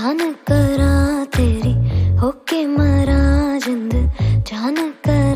जान करा तेरी होके मरा जिंद जान करा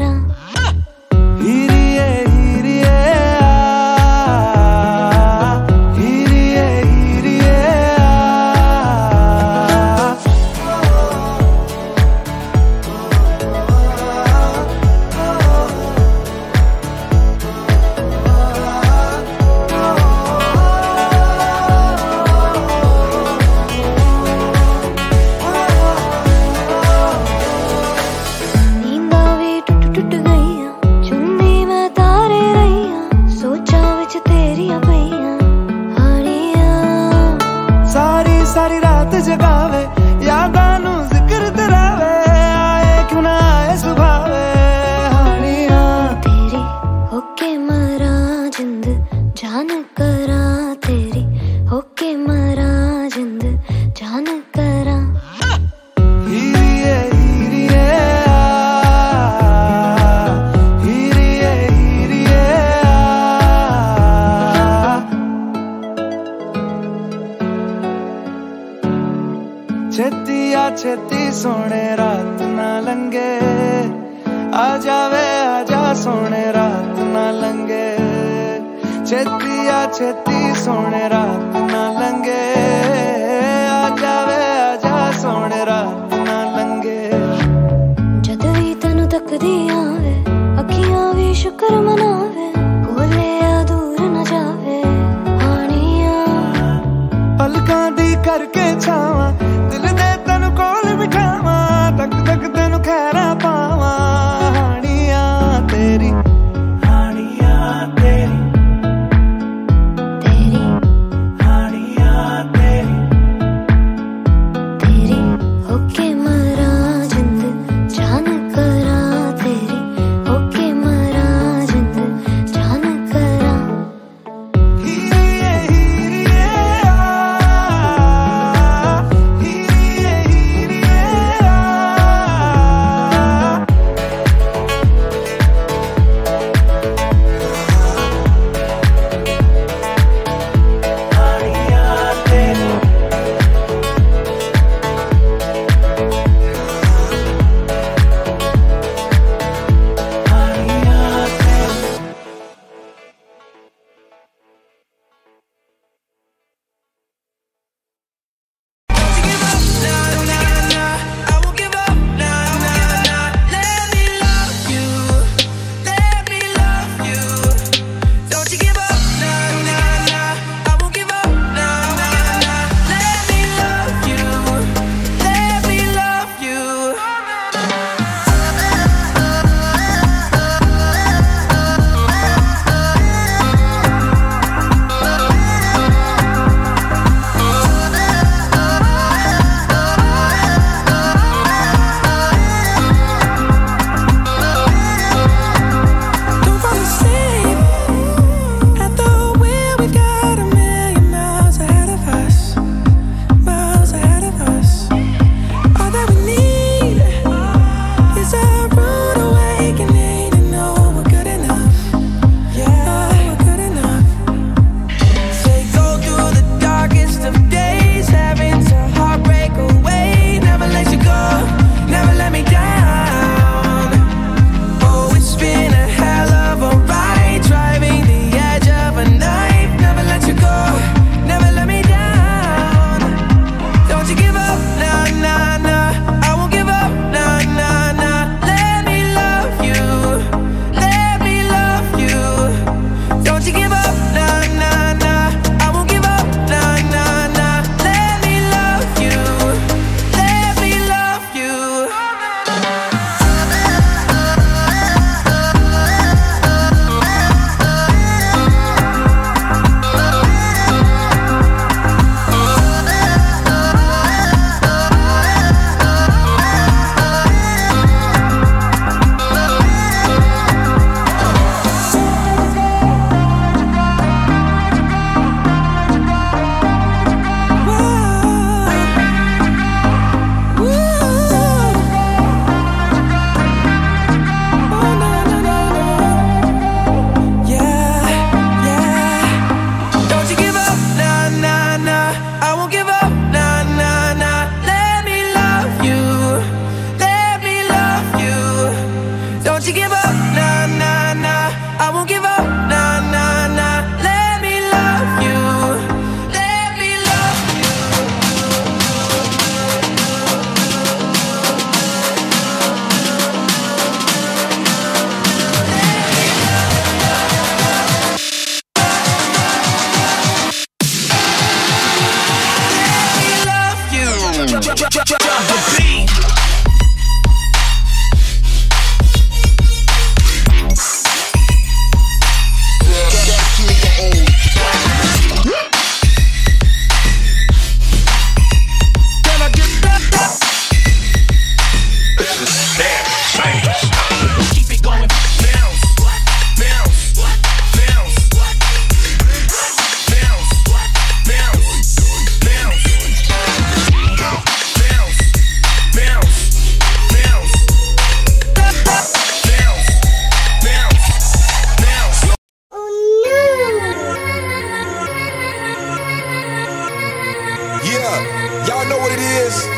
Y'all know what it is.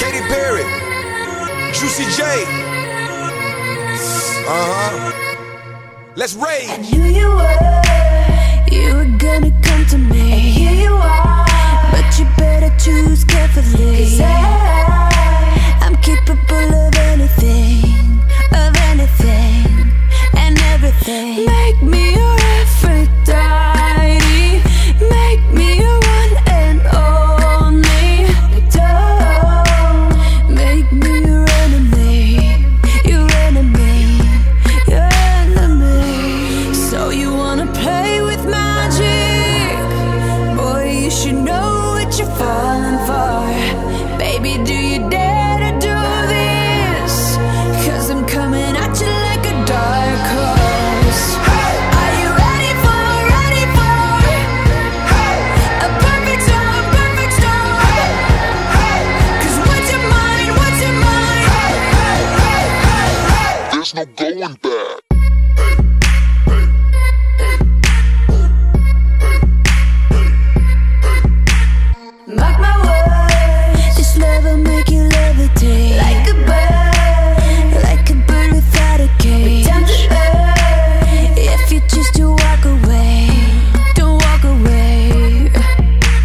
Katy Perry, Juicy J. Let's rage. I knew you were gonna come to me. And here you are, but you better choose carefully. 'Cause I'm capable of anything, and everything. Make me your Aphrodite. Make me your one and all. No going back. Mark my words, this love will make you levitate like a bird, without a cage. Down to earth, if you choose to walk away, don't walk away.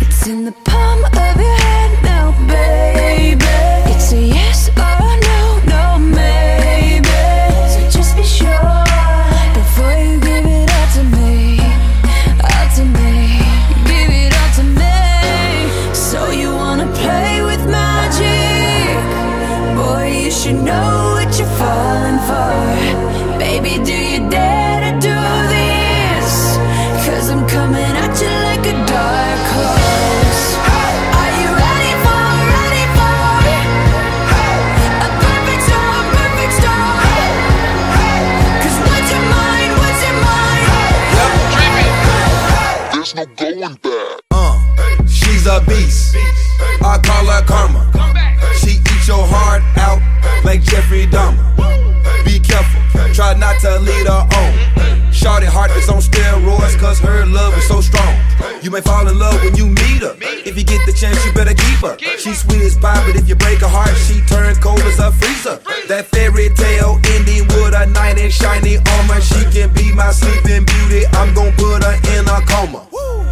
It's in the palm of your hand now, baby. It's a yes or a no, maybe. Just be sure before you give it all to me, give it all to me. So you wanna play with magic? Boy, you should know what you're falling for. Baby, do you dare to do this? 'Cause I'm coming at you like a dark horse. Are you ready for, a perfect storm, 'cause what's your mind, There's no going back. She's a beast, I call her karma. She eats your heart out like Jeffrey Dahmer. Be careful, try not to lead her on. Shorty heart is on steroids 'cause her love is so strong. You may fall in love when you meet her. If you get the chance, you better keep her. She's sweet as pie, but if you break her heart, she turns cold as a freezer. That fairy tale ending with a knight in shiny armor. She can be my sleeping beauty, I'm gon' put her in a coma.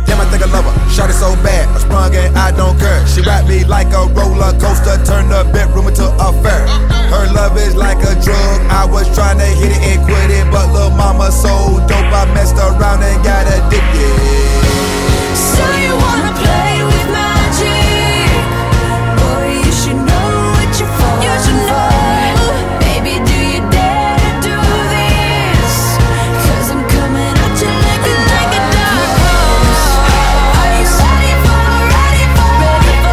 Damn, I think I love her. Shorty so bad, I sprung and I don't care. She ride me like a roller coaster, turn the bedroom into a fair. Her love is like a drug, I was tryna hit it and quit it, but lil' mama so dope, I messed around and got addicted. So you wanna play with magic? Boy, you should know what you're for. Baby, do you dare to do this? 'Cause I'm coming at you like a dog. Are you ready for,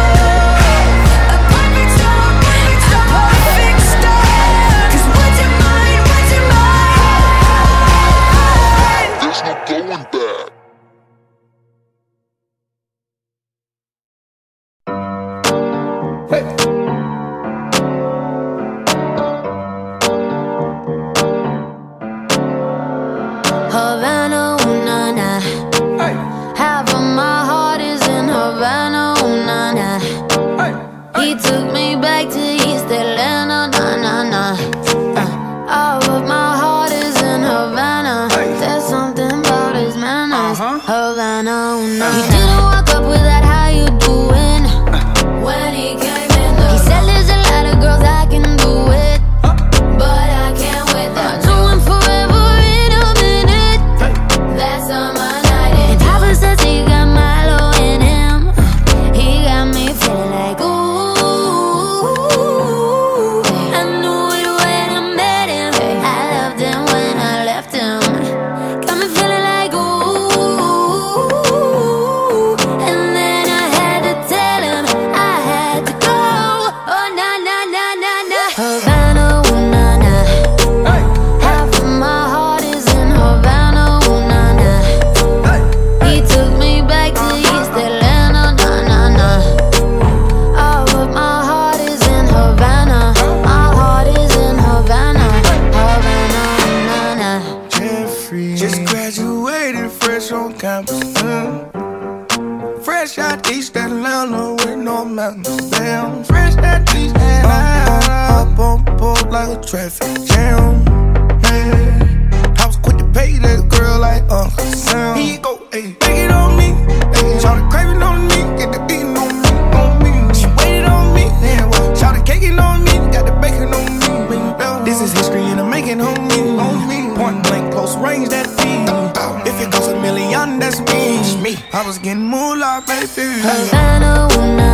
mountains. Damn, I'm fresh at least. And up on the boat like a traffic jam. Man, I was quick to pay that girl like Uncle Sam. He go, ayy, take it on me. Ayy, shout the craving on me. Get the beating on me, She waited on me. Damn, shout the caking on me. Got the bacon on me. This is history and I'm making homie. Point blank, close range, that feed. If it goes a million, that's me. I was getting moolah, baby. Havana,